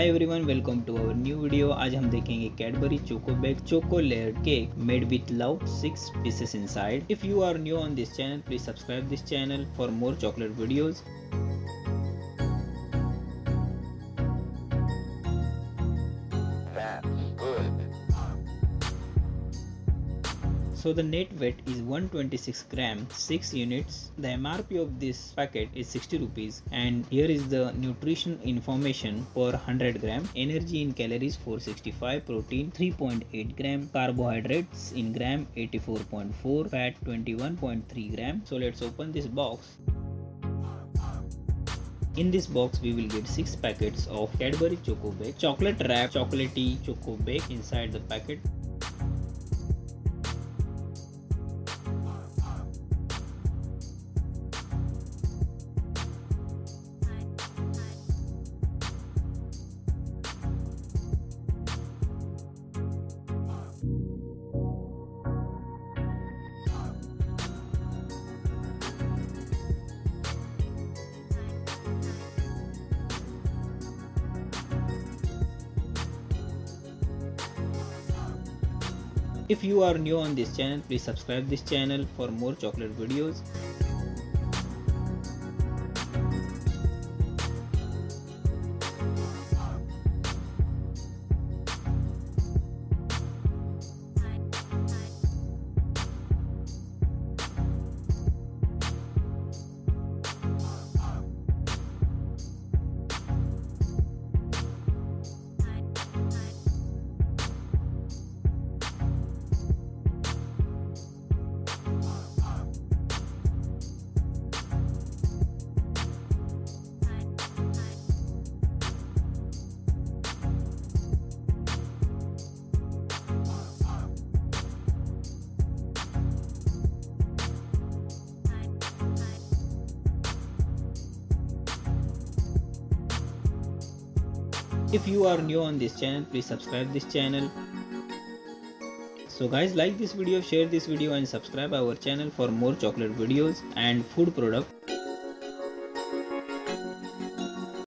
Hi everyone, welcome to our new video. आज हम देखेंगे Cadbury Chocobake choco layer cake made with love, 6 pieces inside. If you are new on this channel, please subscribe this channel for more chocolate videos. So the net weight is 126 gram, 6 units. The MRP of this packet is 60 rupees. And here is the nutrition information per 100 gram. Energy in calories 465, protein 3.8 gram, carbohydrates in gram 84.4, fat 21.3 gram. So let's open this box. In this box we will get 6 packets of Cadbury Chocobakes. Chocolate wrap, chocolatey Chocobakes inside the packet. If you are new on this channel, please subscribe this channel for more chocolate videos. If you are new on this channel, please subscribe this channel. So guys, like this video, share this video and subscribe our channel for more chocolate videos and food products.